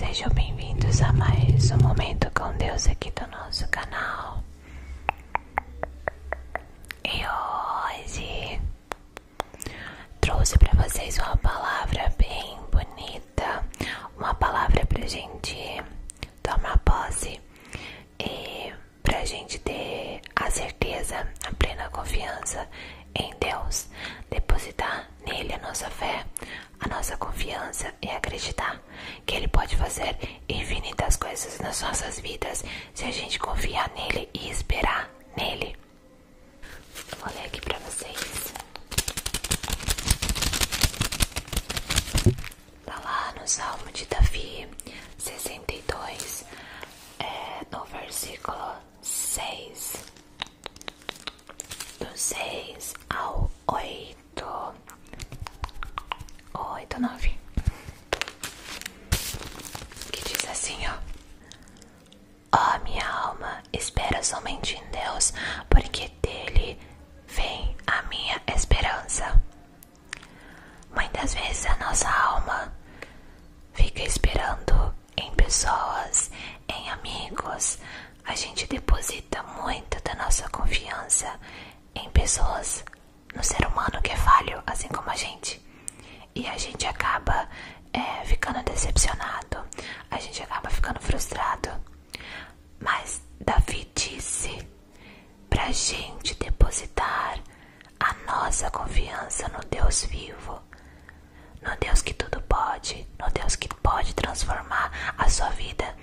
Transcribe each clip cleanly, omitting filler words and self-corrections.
Sejam bem-vindos a mais um Momento com Deus aqui do nosso canal. E hoje trouxe para vocês uma palavra bem bonita, uma palavra pra gente tomar posse e pra gente ter a certeza, a plena confiança em Deus, depositar nele a nossa fé, a nossa confiança e acreditar que ele pode fazer infinitas coisas nas nossas vidas se a gente confiar nele e esperar nele. Vou ler aqui pra vocês. Tá lá no Salmo de Davi 62, no versículo 6, do 6 ao 8, 9, que diz assim, ó: ó, minha alma, espera somente em Deus, porque dele vem a minha esperança. Muitas vezes a nossa alma fica esperando em pessoas, em amigos. A gente deposita muito da nossa confiança em pessoas, no ser humano que é falho, assim como a gente. E a gente acaba ficando decepcionado, a gente acaba ficando frustrado. Mas Davi disse pra gente depositar a nossa confiança no Deus vivo, no Deus que tudo pode, no Deus que pode transformar a sua vida,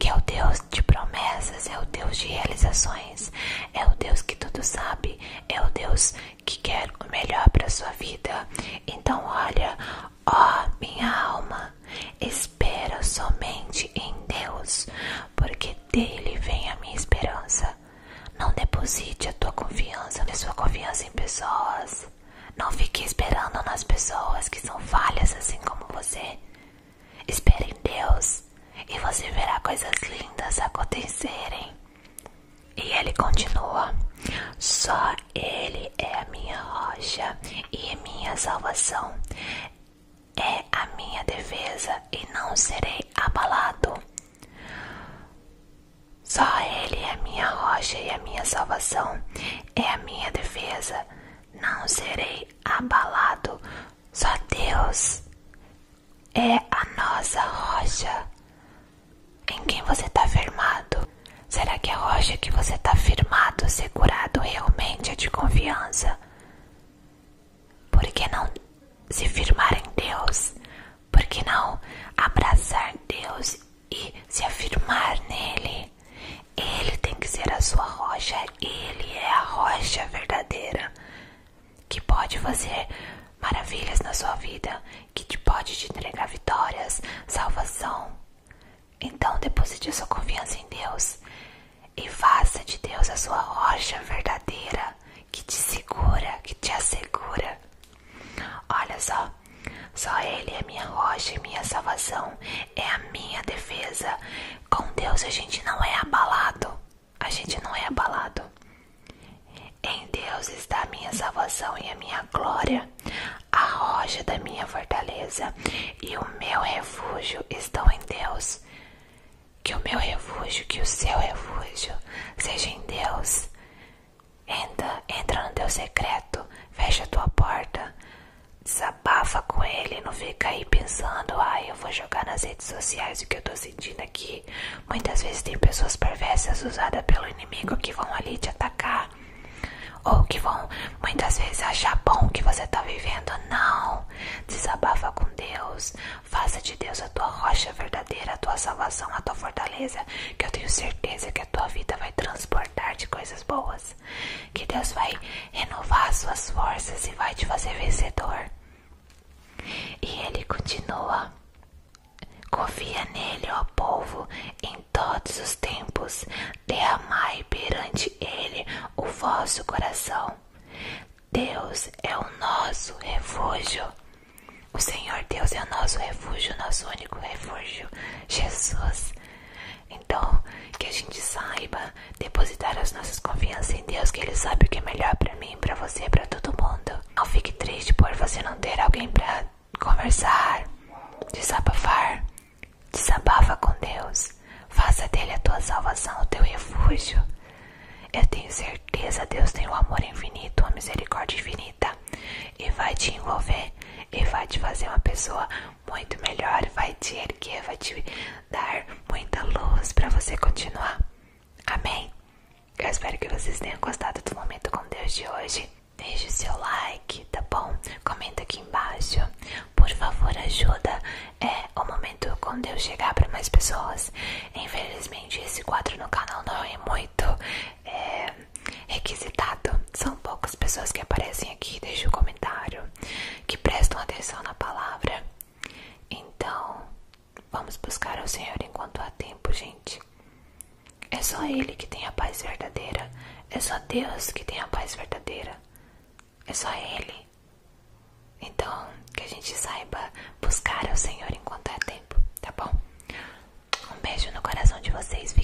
que é o Deus de promessas, é o Deus de realizações, é o Deus que tudo sabe, é o Deus que quer o melhor para sua vida. Então olha, ó minha alma, espera somente em Deus, porque dele vem a minha esperança. Não deposite a sua confiança em pessoas. Não fique esperando nas pessoas que são falhas assim como você. Espere em Deus e você verá coisas lindas acontecerem. E ele continua: só ele é a minha rocha e minha salvação, é a minha defesa e não serei abalado. Só ele é a minha rocha e a minha salvação, é a minha defesa, não serei abalado. Só Deus é a nossa rocha. Em quem você está firmado? Será que a rocha que você está firmado, segurado, realmente é de confiança? Por que não se firmar em Deus? Por que não abraçar Deus e se afirmar nele? Ele tem que ser a sua rocha, ele é a rocha verdadeira, que pode fazer maravilhas na sua vida, que pode te entregar vitórias, salvação. Então deposite a sua confiança em Deus e faça de Deus a sua rocha verdadeira, que te segura, que te assegura. Olha só, só ele é minha rocha e minha salvação, é a minha defesa. Com Deus a gente não é abalado, a gente não é abalado. Em Deus está a minha salvação e a minha glória, a rocha da minha fortaleza e o meu refúgio estão em Deus. Que o meu refúgio, que o seu refúgio seja em Deus. Entra no teu secreto, fecha a tua porta, desabafa com ele, não fica aí pensando, eu vou jogar nas redes sociais o que eu tô sentindo aqui. Muitas vezes tem pessoas perversas usadas pelo inimigo que vão ali te atacar, ou que vão muitas vezes achar bom o que você tá vivendo. Não, desabafa com Deus, faça de Deus a tua rocha verdadeira, a tua salvação, a tua fortaleza, que eu tenho certeza que a tua vida vai transportar de coisas boas, que Deus vai renovar as suas forças e vai te fazer vencedor. E ele continua: confia nele, ó povo, em todos os tempos, derramai perante ele o vosso coração. Deus é o nosso refúgio, o Senhor Deus é o nosso refúgio, nosso único refúgio, Jesus. Então, que a gente saiba depositar as nossas confianças em Deus, que ele sabe o que é melhor pra mim, pra você, pra todo mundo. Não fique triste por você não ter alguém pra conversar, desabafar. tua salvação, o teu refúgio. Eu tenho certeza, Deus tem o amor infinito, a misericórdia infinita, e vai te envolver, e vai te fazer uma pessoa muito melhor, vai te erguer, vai te dar muita luz para você continuar. Amém? Eu espero que vocês tenham gostado do Momento com Deus de hoje. Deixe o seu like, tá bom? Comenta aqui embaixo. Por favor, ajuda o Momento com Deus chegar para mais pessoas. Infelizmente, esse quadro no canal não é muito requisitado. São poucas pessoas que aparecem aqui, deixam um comentário, que prestam atenção na palavra. Então, vamos buscar ao Senhor enquanto há tempo, gente. É só Ele que tem a paz verdadeira. É só Deus que tem a paz verdadeira. É só Ele. Então, que a gente saiba buscar ao Senhor enquanto há tempo, tá bom? Um beijo no coração de vocês, viu?